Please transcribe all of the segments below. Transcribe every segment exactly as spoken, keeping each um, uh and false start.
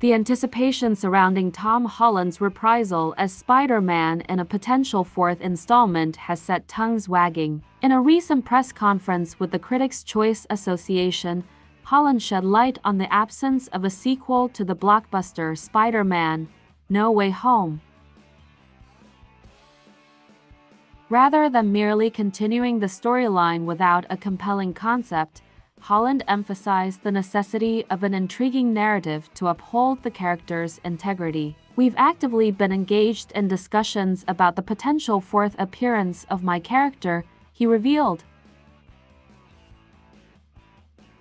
The anticipation surrounding Tom Holland's reprisal as Spider-Man in a potential fourth installment has set tongues wagging. In a recent press conference with the Critics' Choice Association, Holland shed light on the absence of a sequel to the blockbuster Spider-Man: No Way Home. Rather than merely continuing the storyline without a compelling concept, Holland emphasized the necessity of an intriguing narrative to uphold the character's integrity. "We've actively been engaged in discussions about the potential fourth appearance of my character," he revealed.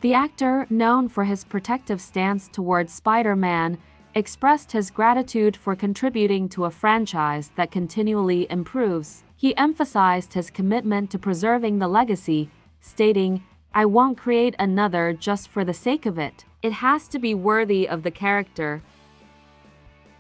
The actor, known for his protective stance towards Spider-Man, expressed his gratitude for contributing to a franchise that continually improves. He emphasized his commitment to preserving the legacy, stating, "I won't create another just for the sake of it. It has to be worthy of the character."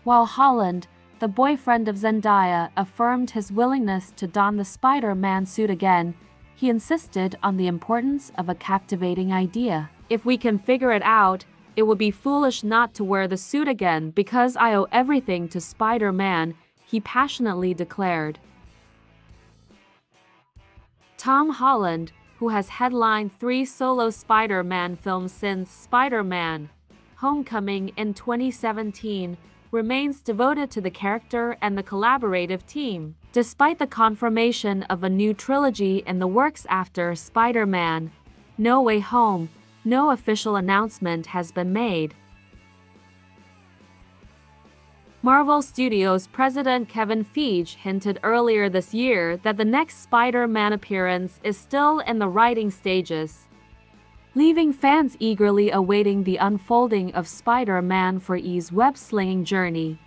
While Holland, the boyfriend of Zendaya, affirmed his willingness to don the Spider-Man suit again, he insisted on the importance of a captivating idea. "If we can figure it out, it would be foolish not to wear the suit again because I owe everything to Spider-Man," he passionately declared. Tom Holland, who has headlined three solo Spider-Man films since Spider-Man: Homecoming in twenty seventeen, remains devoted to the character and the collaborative team. Despite the confirmation of a new trilogy in the works after Spider-Man: No Way Home, no official announcement has been made. Marvel Studios president Kevin Feige hinted earlier this year that the next Spider-Man appearance is still in the writing stages, leaving fans eagerly awaiting the unfolding of Spider-Man for E's web-slinging journey.